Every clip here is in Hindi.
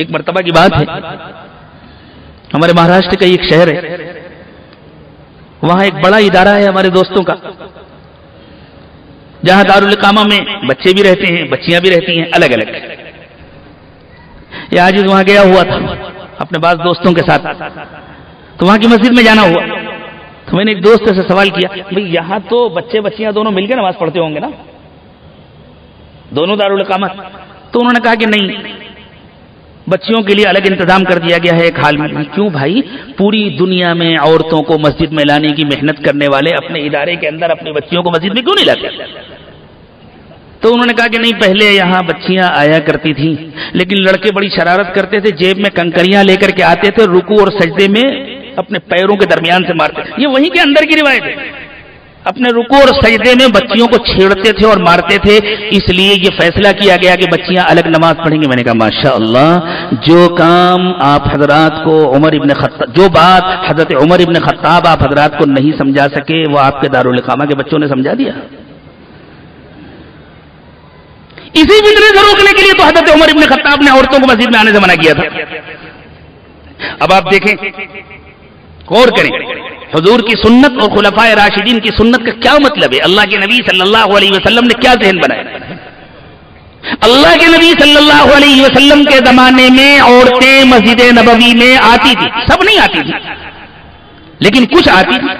एक मर्तबा की बात है, हमारे महाराष्ट्र का एक शहर है, वहां एक बड़ा इदारा है हमारे दोस्तों का, जहां दारुल इकामा में बच्चे भी रहते हैं, बच्चियां भी रहती हैं, अलग अलग। ये आज वहां गया हुआ था अपने बास दोस्तों के साथ, तो वहां की मस्जिद में जाना हुआ, तो मैंने एक दोस्त से सवाल किया, भाई यहां तो बच्चे बच्चियां दोनों मिलकर नमाज पढ़ते होंगे ना, दोनों दारुल इकामा? तो उन्होंने कहा कि नहीं, बच्चियों के लिए अलग इंतजाम कर दिया गया है एक हाल में। क्यों भाई, पूरी दुनिया में औरतों को मस्जिद में लाने की मेहनत करने वाले अपने इदारे के अंदर अपनी बच्चियों को मस्जिद में क्यों नहीं लाते? तो उन्होंने कहा कि नहीं, पहले यहाँ बच्चियां आया करती थीं, लेकिन लड़के बड़ी शरारत करते थे, जेब में कंकरियां लेकर के आते थे, रुकू और सजदे में अपने पैरों के दरमियान से मारते। ये वहीं के अंदर की रिवायत है, अपने रुकू और सजदे में बच्चियों को छेड़ते थे और मारते थे, इसलिए ये फैसला किया गया कि बच्चियां अलग नमाज पढ़ेंगी। मैंने कहा माशाअल्लाह, जो काम आप हजरात को उमर इब्न खत्ताब, जो बात हजरत उमर इब्न खत्ताब आप हजरात को नहीं समझा सके, वो आपके दारुल इकामा के बच्चों ने समझा दिया। इसी फितने से रोकने के लिए तो हजरत उमर इब्न खत्ताब ने औरतों को मस्जिद में आने से मना किया था। अब आप देखें, गौर करें, हुजूर की सुन्नत और खुलफाए राशिदीन की सुन्नत का क्या मतलब है। अल्लाह के नबी सल्लल्लाहु अलैहि वसल्लम ने क्या जहन बनाया? अल्लाह के नबी सल्लल्लाहु अलैहि वसल्लम के जमाने में औरतें मस्जिद नबवी में आती थी, सब नहीं आती थी लेकिन कुछ आती थी।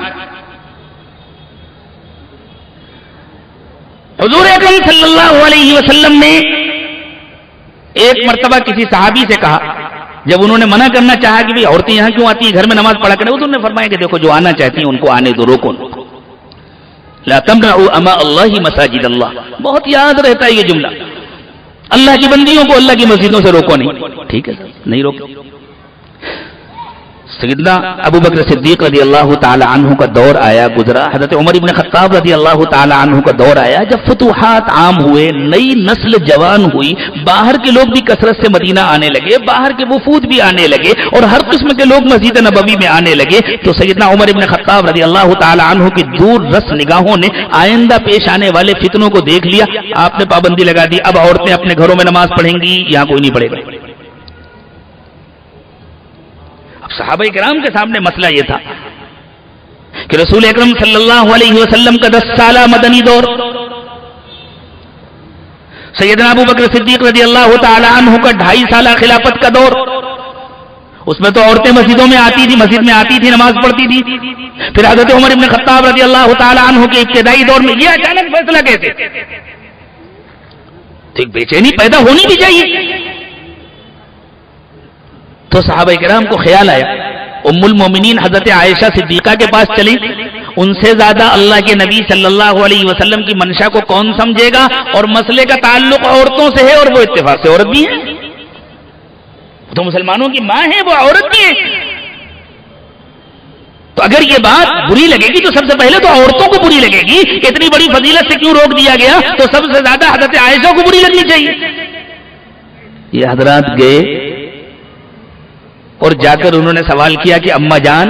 हुजूर अकरम सल्लल्लाहु अलैहि वसल्लम ने एक मर्तबा किसी सहाबी से कहा, जब उन्होंने मना करना चाहा कि भाई औरतें यहां क्यों आती हैं, घर में नमाज पढ़ा करें, तो उन्होंने फरमाया कि देखो, जो आना चाहती हैं उनको आने दो, रोको उनको। ला तमनअू अमा अल्लाह मसाजिद अल्लाह, बहुत याद रहता है ये जुमला, अल्लाह की बंदियों को अल्लाह की मस्जिदों से रोको नहीं। ठीक है, नहीं रोको। सैयदना अबू बकर सिद्दीक रदी अल्लाह ताला अन्हु का दौर आया, गुजरा। हजरत उमर इब्न खत्ताब रदी अल्लाह ताला अन्हु का दौर आया, जब फतूहात आम हुए, नई नस्ल जवान हुई, बाहर के लोग भी कसरत से मदीना आने लगे, बाहर के वफूद भी आने लगे और हर किस्म के लोग मस्जिद नबवी में आने लगे। तो सैयदना उमर इब्न खत्ताब रदी अल्लाह ताला अन्हु की दूर रस निगाहों ने आइंदा पेश आने वाले फितनों को देख लिया, आपने पाबंदी लगा दी। अब औरतें अपने घरों में नमाज पढ़ेंगी, यहाँ कोई नहीं पढ़ेगा। सहाबा किराम के सामने मसला यह था कि रसूल अकरम सल्लल्लाहु अलैहि वसल्लम का 10 साल मदनी दौर, सैयदना अबू बकर सिद्दीक रजी अल्लाह तआला अन्हु का 2.5 साल खिलाफत का दौर, उसमें तो औरतें मस्जिदों में आती थी, मस्जिद में आती थी, नमाज पढ़ती थी। फिर हजरत उमर इब्न खत्ताब रजी अल्लाह तआला अन्हु के इब्तिदाई दौर में यह अचानक फैसला कहते, तो बेचैनी पैदा होनी भी चाहिए। तो सहाबा-ए-किराम को ख्याल आया, उम्मुल मोमिनीन हजरत आयशा सिद्दीका के पास चली, उनसे ज्यादा अल्लाह के नबी सल्लल्लाहु अलैहि वसल्लम की मंशा को कौन समझेगा, और मसले का ताल्लुक औरतों से है और वो इत्तेफाक से औरत भी है, तो मुसलमानों की मां है, वो औरत भी है। तो अगर ये बात बुरी लगेगी तो सबसे पहले तो औरतों को बुरी लगेगी, इतनी बड़ी फजीलत से क्यों रोक दिया गया, तो सबसे ज्यादा हजरत आयशा को बुरी लगनी चाहिए। ये हजरात गए और जाकर उन्होंने सवाल किया कि अम्मा जान,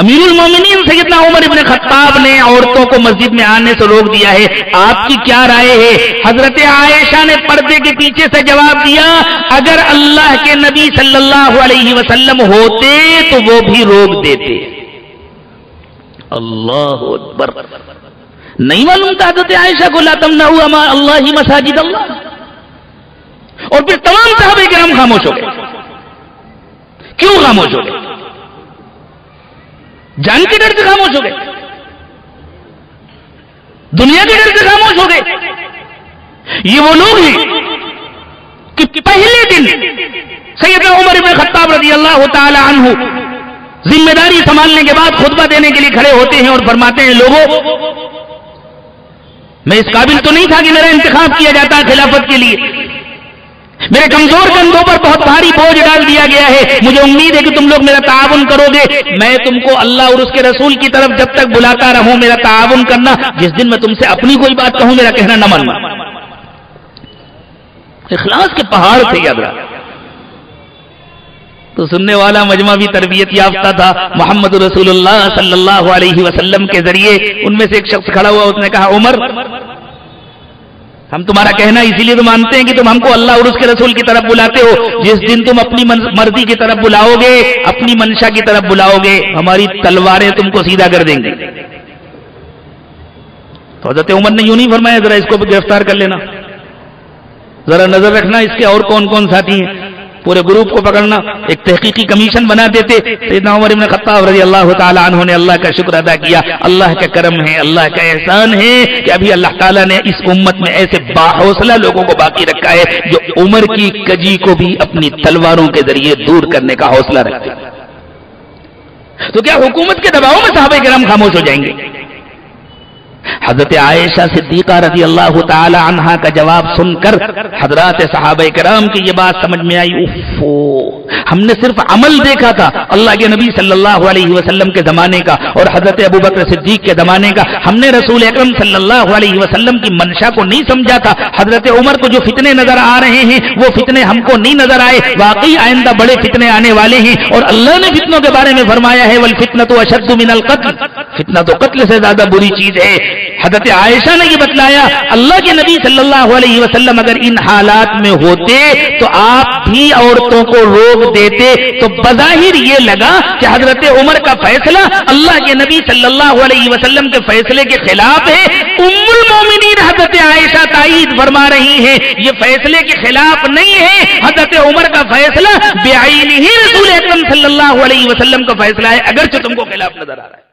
अमीरुल मोमिनीन सैयदना उमर इब्न खत्ताब ने औरतों को मस्जिद में आने से रोक दिया है, आपकी क्या राय है? हजरत आयशा ने पर्दे के पीछे से जवाब दिया, अगर अल्लाह के नबी सल्लल्लाहु अलैहि वसल्लम होते तो वो भी रोक देते। अल्लाहु अकबर, नहीं मालूम था हजरत आयशा को ला तमनअू अमा अल्लाह मसाजिद अल्लाह। और फिर तमाम सहाबा किराम खामोश हो गए। क्यों खामोश हो गए? जान के डर से खामोश हो गए, दुनिया के डर से खामोश हो गए। ये वो लोग हैं कि पहले दिन सैयदना उमर इब्न खत्ताब रजी अल्लाह ताला अन्हु जिम्मेदारी संभालने के बाद खुतबा देने के लिए खड़े होते हैं और फरमाते हैं, लोगों, मैं इस काबिल तो नहीं था कि मेरा इंतखाब किया जाता है खिलाफत के लिए, मेरे कमजोर कंधों पर बहुत भारी बोझ डाल दिया गया है, मुझे उम्मीद है कि तुम लोग मेरा ताउन करोगे। मैं तुमको अल्लाह और उसके रसूल की तरफ जब तक बुलाता रहूं मेरा ताउन करना, जिस दिन मैं तुमसे अपनी कोई बात कहूं मेरा कहना न मानना। इखलास के पहाड़ थे। याद रहा, तो सुनने वाला मजमा भी तरबियत याफ्ता था। मोहम्मद रसूलुल्लाह सल्लल्लाहु अलैहि वसल्लम के जरिए उनमें से एक शख्स खड़ा हुआ, उसने कहा, उमर हम तुम्हारा कहना इसीलिए तो मानते हैं कि तुम हमको अल्लाह और उसके रसूल की तरफ बुलाते हो। जिस दिन तुम अपनी मर्जी की तरफ बुलाओगे, अपनी मंशा की तरफ बुलाओगे, हमारी तलवारें तुमको सीधा कर देंगे। तो हजरत उमर ने यूं नहीं फरमाया जरा इसको गिरफ्तार कर लेना, जरा नजर रखना इसके और कौन कौन साथी हैं, पूरे ग्रुप को पकड़ना, एक तहकीकी कमीशन बना देते। सैयदना उमर इब्न खत्ताब रजी अल्लाह तआला अन्हु ने अल्लाह का शुक्र अदा किया। अल्लाह का करम है, अल्लाह का एहसान है कि अभी अल्लाह ताला ने इस उम्मत में ऐसे बाहौसला लोगों को बाकी रखा है जो उमर की कजी को भी अपनी तलवारों के जरिए दूर करने का हौसला रखते हैं। तो क्या हुकूमत के दबाव में सहाबा किराम खामोश हो जाएंगे? हजरत आयशा सिद्दीका रजी अल्लाह ताला अन्हा का जवाब सुनकर हजरात सहाबा किराम की ये बात समझ में आई, उफ़ो, हमने सिर्फ अमल देखा था अल्लाह के नबी सल्लल्लाहु अलैहि वसल्लम के जमाने का और हजरत अबू बकर सिद्दीक के जमाने का, हमने रसूल अकरम सल्लल्लाहु अलैहि वसल्लम की मंशा को नहीं समझा था। हजरत उमर को जो फितने नजर आ रहे हैं वो फितने हमको नहीं नजर आए। वाकई आइंदा बड़े फितने आने वाले हैं और अल्लाह ने फितनों के बारे में फरमाया है वल फितनतु अशद्दु मिनल कत्ल, फितना तो कत्ल से ज्यादा बुरी चीज है। हजरत आयशा ने यह बतलाया अल्लाह के नबी सल्लल्लाहु अलैहि वसल्लम अगर इन हालात में होते तो आप भी औरतों को रोक देते। तो बज़ाहिर यह लगा कि हजरत उमर का फैसला अल्लाह के नबी सल्लल्लाहु अलैहि वसल्लम के फैसले के खिलाफ है। उम्मुल मोमिनीन हजरत आयशा ताईद फरमा रही है ये फैसले के खिलाफ नहीं है, हजरत उमर का फैसला बेआईन ही रसूल अकरम सल्लल्लाहु अलैहि वसल्लम का फैसला है, अगरचे तुमको खिलाफ नजर आ रहा है।